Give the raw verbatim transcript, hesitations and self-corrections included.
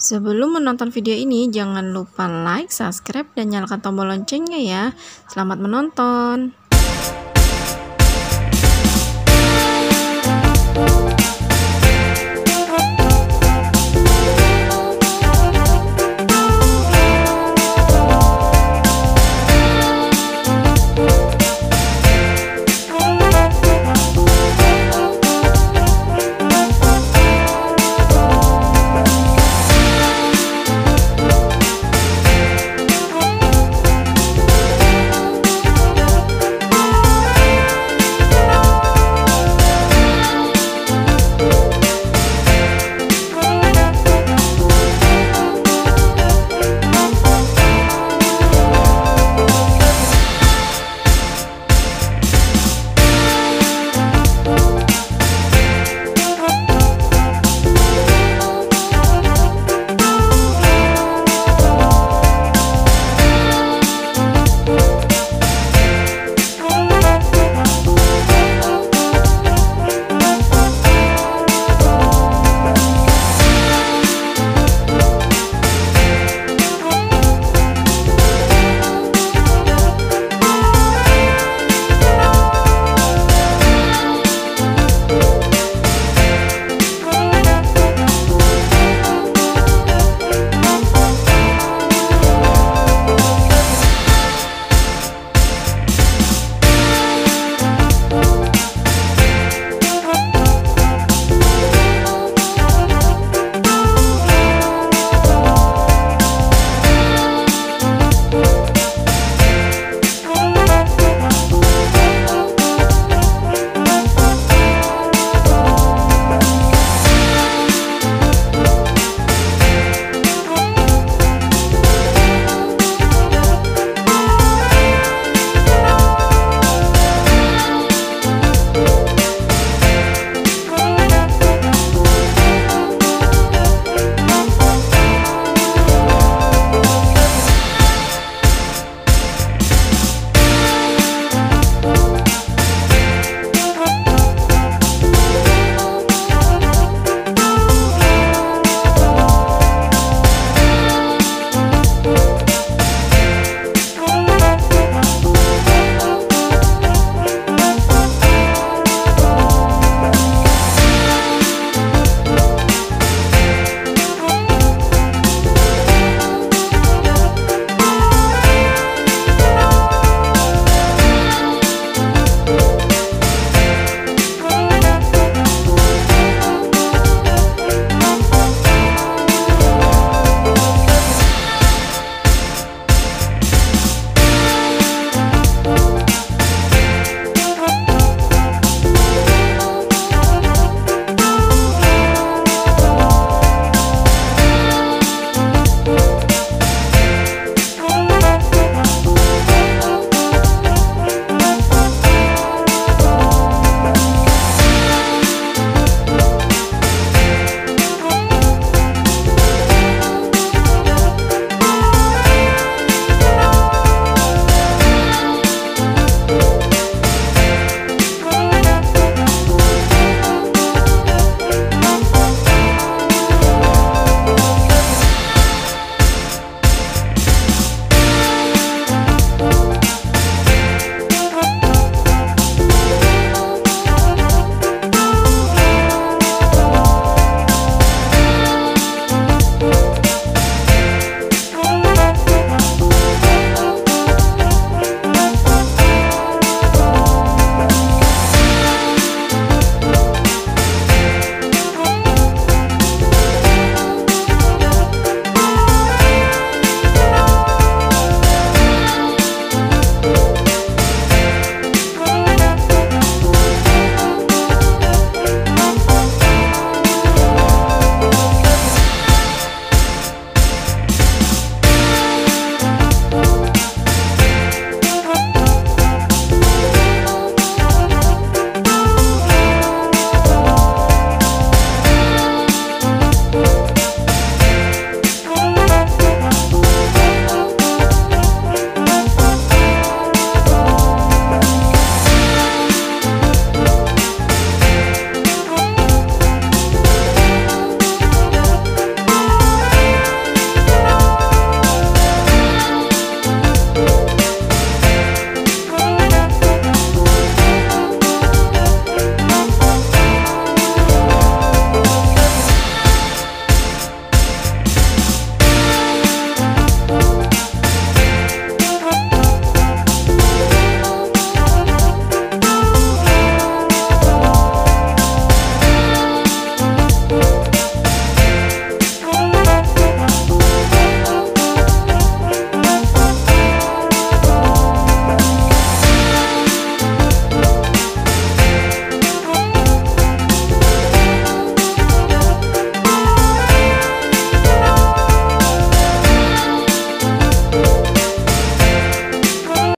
Sebelum menonton video ini, jangan lupa like, subscribe, dan nyalakan tombol loncengnya ya. Selamat menonton!